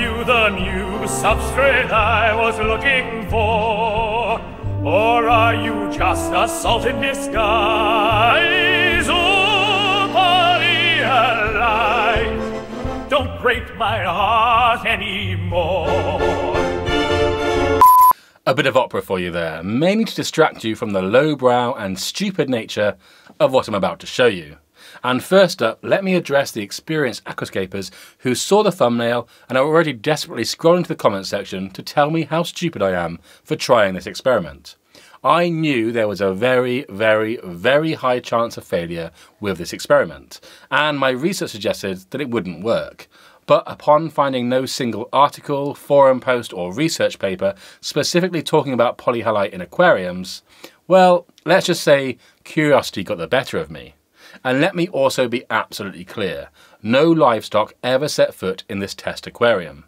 you the new substrate I was looking for? Or are you just a salt in disguise? Oh, polyhalite, don't break my heart anymore. A bit of opera for you there, mainly to distract you from the lowbrow and stupid nature of what I'm about to show you. And first up, let me address the experienced aquascapers who saw the thumbnail and are already desperately scrolling to the comments section to tell me how stupid I am for trying this experiment. I knew there was a very, very, very high chance of failure with this experiment, and my research suggested that it wouldn't work. But upon finding no single article, forum post or research paper specifically talking about polyhalite in aquariums, well, let's just say curiosity got the better of me. And let me also be absolutely clear, no livestock ever set foot in this test aquarium.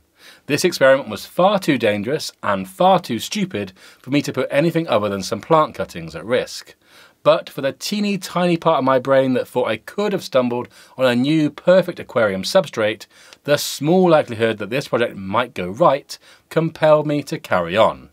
This experiment was far too dangerous and far too stupid for me to put anything other than some plant cuttings at risk. But for the teeny tiny part of my brain that thought I could have stumbled on a new perfect aquarium substrate, the small likelihood that this project might go right compelled me to carry on.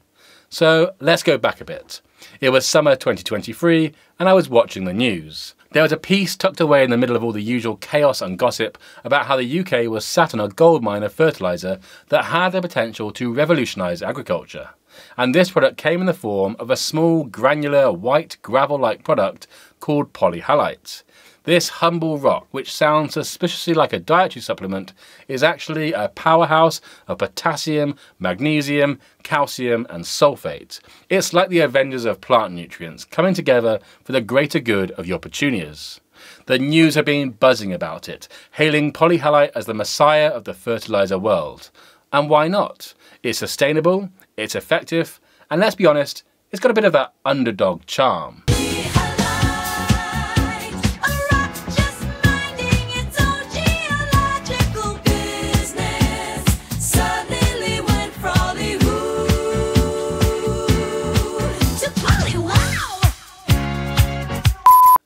So let's go back a bit. It was summer 2023 and I was watching the news. There was a piece tucked away in the middle of all the usual chaos and gossip about how the UK was sat on a goldmine of fertiliser that had the potential to revolutionise agriculture. And this product came in the form of a small, granular, white, gravel-like product called polyhalite. This humble rock, which sounds suspiciously like a dietary supplement, is actually a powerhouse of potassium, magnesium, calcium and sulfate. It's like the Avengers of plant nutrients, coming together for the greater good of your petunias. The news had been buzzing about it, hailing polyhalite as the messiah of the fertiliser world. And why not? It's sustainable, it's effective, and let's be honest, it's got a bit of that underdog charm.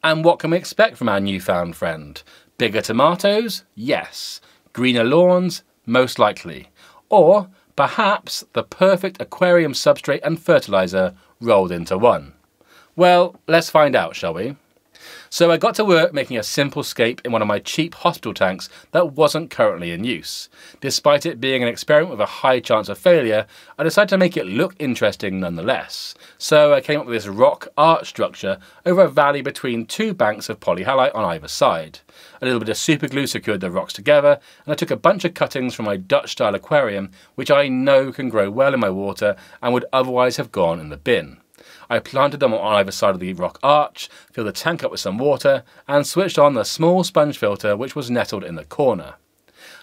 And what can we expect from our newfound friend? Bigger tomatoes? Yes. Greener lawns? Most likely. Or perhaps the perfect aquarium substrate and fertiliser rolled into one. Well, let's find out, shall we? So I got to work making a simple scape in one of my cheap hospital tanks that wasn't currently in use. Despite it being an experiment with a high chance of failure, I decided to make it look interesting nonetheless. So I came up with this rock arch structure over a valley between two banks of polyhalite on either side. A little bit of super glue secured the rocks together, and I took a bunch of cuttings from my Dutch-style aquarium, which I know can grow well in my water and would otherwise have gone in the bin. I planted them on either side of the rock arch, filled the tank up with some water, and switched on the small sponge filter which was nestled in the corner.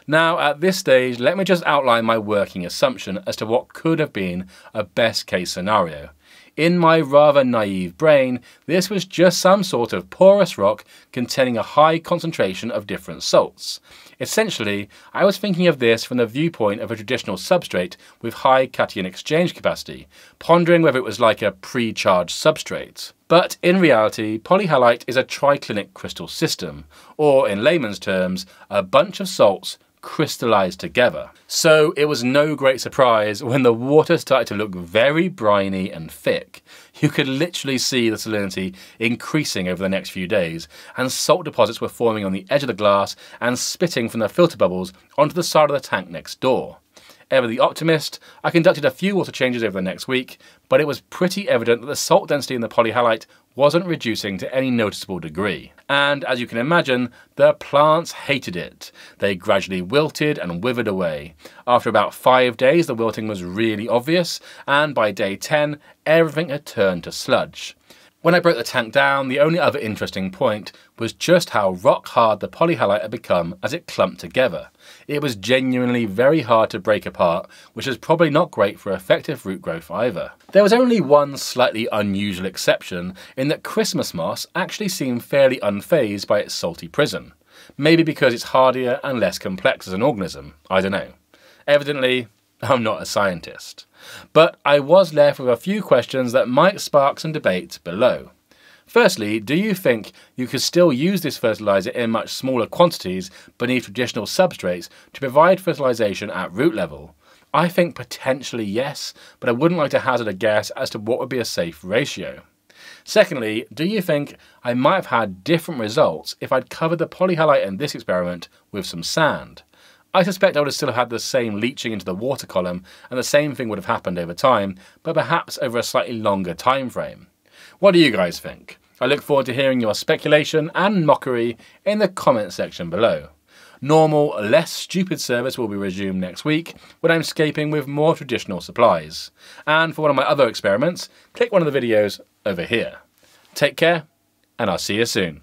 Now at this stage, let me just outline my working assumption as to what could have been a best case scenario. In my rather naive brain, this was just some sort of porous rock containing a high concentration of different salts. Essentially, I was thinking of this from the viewpoint of a traditional substrate with high cation exchange capacity, pondering whether it was like a pre-charged substrate. But in reality, polyhalite is a triclinic crystal system, or in layman's terms, a bunch of salts crystallized together. So it was no great surprise when the water started to look very briny and thick. You could literally see the salinity increasing over the next few days, and salt deposits were forming on the edge of the glass and spitting from the filter bubbles onto the side of the tank next door. Ever the optimist, I conducted a few water changes over the next week, but it was pretty evident that the salt density in the polyhalite wasn't reducing to any noticeable degree. And as you can imagine, the plants hated it. They gradually wilted and withered away. After about 5 days, the wilting was really obvious, and by day 10, everything had turned to sludge. When I broke the tank down, the only other interesting point was just how rock hard the polyhalite had become as it clumped together. It was genuinely very hard to break apart, which is probably not great for effective root growth either. There was only one slightly unusual exception in that Christmas moss actually seemed fairly unfazed by its salty prison. Maybe because it's hardier and less complex as an organism, I don't know. Evidently, I'm not a scientist. But I was left with a few questions that might spark some debate below. Firstly, do you think you could still use this fertiliser in much smaller quantities beneath traditional substrates to provide fertilisation at root level? I think potentially yes, but I wouldn't like to hazard a guess as to what would be a safe ratio. Secondly, do you think I might have had different results if I'd covered the polyhalite in this experiment with some sand? I suspect I would have still had the same leaching into the water column, and the same thing would have happened over time, but perhaps over a slightly longer time frame. What do you guys think? I look forward to hearing your speculation and mockery in the comment section below. Normal, less stupid service will be resumed next week when I'm scaping with more traditional supplies. And for one of my other experiments, click one of the videos over here. Take care, and I'll see you soon.